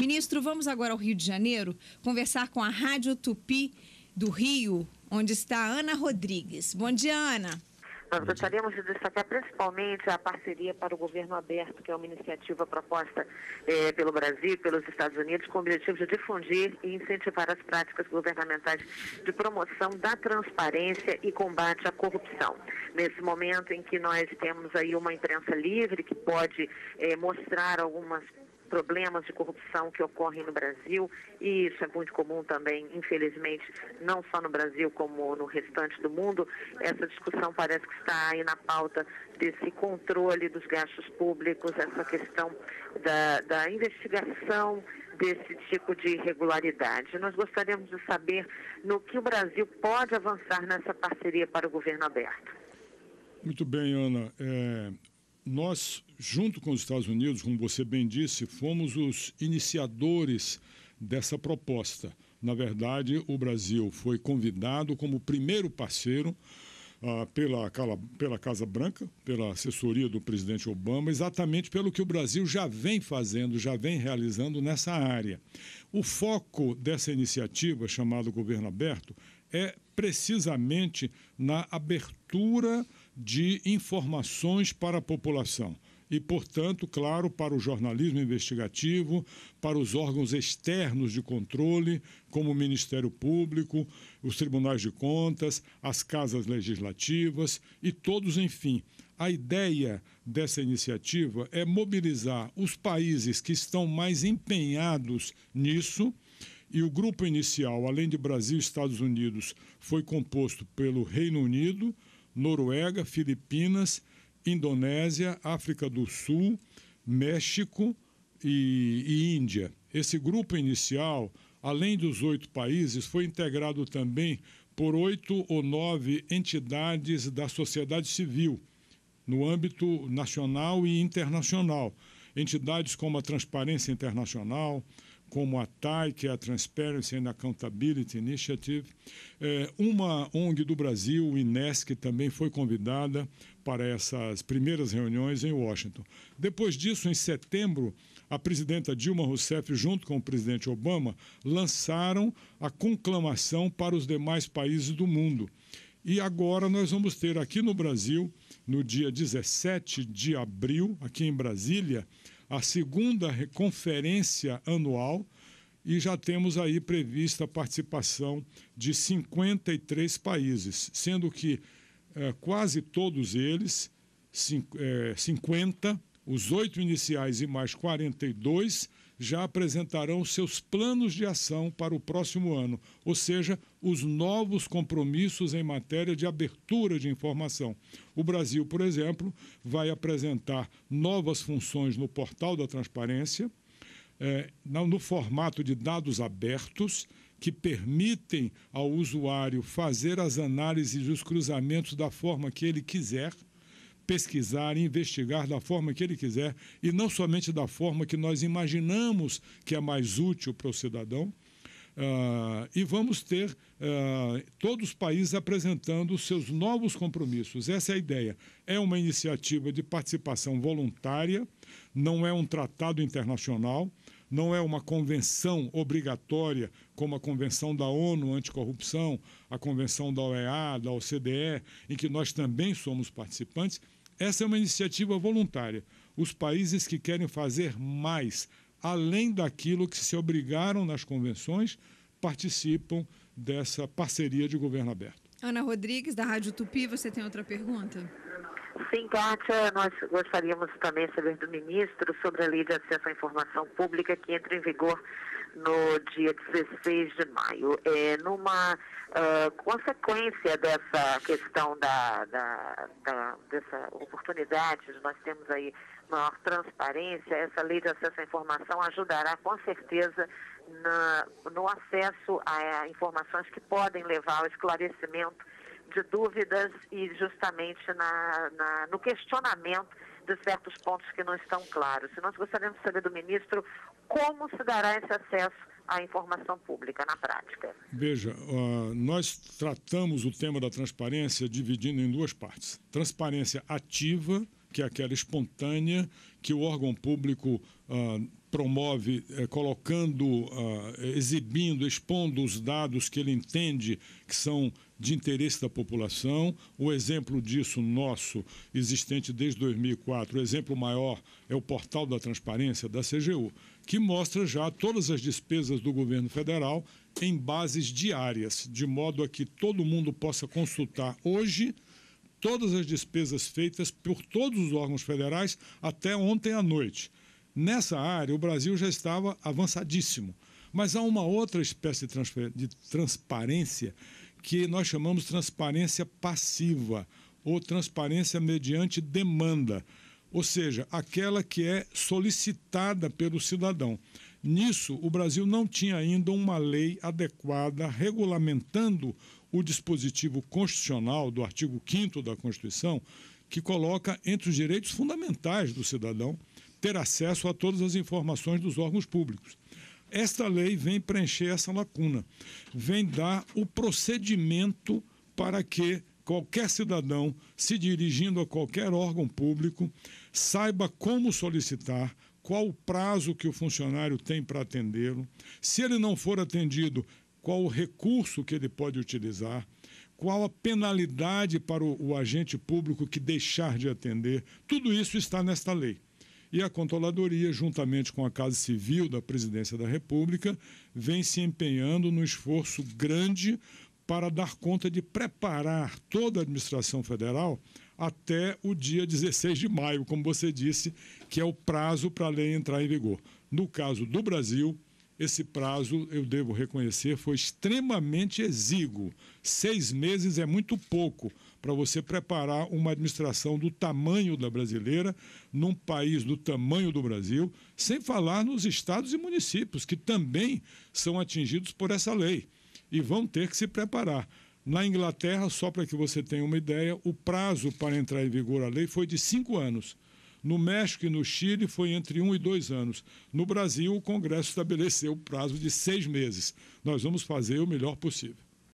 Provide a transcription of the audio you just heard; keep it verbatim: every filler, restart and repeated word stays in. Ministro, vamos agora ao Rio de Janeiro conversar com a Rádio Tupi do Rio, onde está a Ana Rodrigues. Bom dia, Ana. Nós gostaríamos de destacar principalmente a parceria para o Governo Aberto, que é uma iniciativa proposta eh, pelo Brasil e pelos Estados Unidos, com o objetivo de difundir e incentivar as práticas governamentais de promoção da transparência e combate à corrupção. Nesse momento em que nós temos aí uma imprensa livre que pode eh, mostrar algumas problemas de corrupção que ocorrem no Brasil, e isso é muito comum também, infelizmente, não só no Brasil como no restante do mundo. Essa discussão parece que está aí na pauta desse controle dos gastos públicos, essa questão da, da investigação desse tipo de irregularidade. Nós gostaríamos de saber no que o Brasil pode avançar nessa parceria para o Governo Aberto. Muito bem, Ana. É, nós... junto com os Estados Unidos, como você bem disse, fomos os iniciadores dessa proposta. Na verdade, o Brasil foi convidado como primeiro parceiro ah, pela, pela Casa Branca, pela assessoria do presidente Obama, exatamente pelo que o Brasil já vem fazendo, já vem realizando nessa área. O foco dessa iniciativa, chamada Governo Aberto, é precisamente na abertura de informações para a população. E, portanto, claro, para o jornalismo investigativo, para os órgãos externos de controle, como o Ministério Público, os Tribunais de Contas, as Casas Legislativas e todos, enfim. A ideia dessa iniciativa é mobilizar os países que estão mais empenhados nisso, e o grupo inicial, além de Brasil e Estados Unidos, foi composto pelo Reino Unido, Noruega, Filipinas, Indonésia, África do Sul, México e, e Índia. Esse grupo inicial, além dos oito países, foi integrado também por oito ou nove entidades da sociedade civil, no âmbito nacional e internacional. Entidades como a Transparência Internacional, como a T A I, que é a Transparency and Accountability Initiative. É, uma O N G do Brasil, o Inesc, também foi convidada para essas primeiras reuniões em Washington. Depois disso, em setembro, a presidenta Dilma Rousseff, junto com o presidente Obama, lançaram a conclamação para os demais países do mundo. E agora nós vamos ter aqui no Brasil, no dia dezessete de abril, aqui em Brasília, a segunda conferência anual, e já temos aí prevista a participação de cinquenta e três países, sendo que eh, quase todos eles, cinco, eh, cinquenta, os oito iniciais e mais quarenta e dois, já apresentarão seus planos de ação para o próximo ano, ou seja, os novos compromissos em matéria de abertura de informação. O Brasil, por exemplo, vai apresentar novas funções no Portal da Transparência, eh, no formato de dados abertos, que permitem ao usuário fazer as análises e os cruzamentos da forma que ele quiser, pesquisar e investigar da forma que ele quiser, e não somente da forma que nós imaginamos que é mais útil para o cidadão. Ah, e vamos ter ah, todos os países apresentando seus novos compromissos. Essa é a ideia. É uma iniciativa de participação voluntária, não é um tratado internacional, não é uma convenção obrigatória, como a Convenção da ONU Anticorrupção, a Convenção da O E A, da O C D E, em que nós também somos participantes. Essa é uma iniciativa voluntária. Os países que querem fazer mais, além daquilo que se obrigaram nas convenções, participam dessa parceria de Governo Aberto. Ana Rodrigues, da Rádio Tupi, você tem outra pergunta? Sim, Kátia, nós gostaríamos também de saber do ministro sobre a Lei de Acesso à Informação Pública, que entra em vigor no dia dezesseis de maio. É, numa uh, consequência dessa questão da, da, da, dessa oportunidade, nós temos aí maior transparência, essa Lei de Acesso à Informação ajudará com certeza na, no acesso a, a informações que podem levar ao esclarecimento de dúvidas e justamente na, na, no questionamento de certos pontos que não estão claros. E nós gostaríamos de saber do ministro como se dará esse acesso à informação pública na prática. Veja, uh, nós tratamos o tema da transparência dividindo em duas partes. Transparência ativa, que é aquela espontânea que o órgão público uh, promove é, colocando, uh, exibindo, expondo os dados que ele entende que são de interesse da população. O exemplo disso nosso, existente desde dois mil e quatro, o exemplo maior é o Portal da Transparência da C G U, que mostra já todas as despesas do governo federal em bases diárias, de modo a que todo mundo possa consultar hoje todas as despesas feitas por todos os órgãos federais até ontem à noite. Nessa área, o Brasil já estava avançadíssimo, mas há uma outra espécie de transparência que nós chamamos transparência passiva ou transparência mediante demanda, ou seja, aquela que é solicitada pelo cidadão. Nisso, o Brasil não tinha ainda uma lei adequada regulamentando o dispositivo constitucional do artigo quinto da Constituição, que coloca entre os direitos fundamentais do cidadão ter acesso a todas as informações dos órgãos públicos. Esta lei vem preencher essa lacuna, vem dar o procedimento para que qualquer cidadão, se dirigindo a qualquer órgão público, saiba como solicitar, qual o prazo que o funcionário tem para atendê-lo, se ele não for atendido, qual o recurso que ele pode utilizar, qual a penalidade para o, o agente público que deixar de atender. Tudo isso está nesta lei. E a Controladoria, juntamente com a Casa Civil da Presidência da República, vem se empenhando num esforço grande para dar conta de preparar toda a administração federal até o dia dezesseis de maio, como você disse, que é o prazo para a lei entrar em vigor. No caso do Brasil, esse prazo, eu devo reconhecer, foi extremamente exíguo. Seis meses é muito pouco para você preparar uma administração do tamanho da brasileira, num país do tamanho do Brasil, sem falar nos estados e municípios, que também são atingidos por essa lei e vão ter que se preparar. Na Inglaterra, só para que você tenha uma ideia, o prazo para entrar em vigor a lei foi de cinco anos. No México e no Chile foi entre um e dois anos. No Brasil, o Congresso estabeleceu o prazo de seis meses. Nós vamos fazer o melhor possível.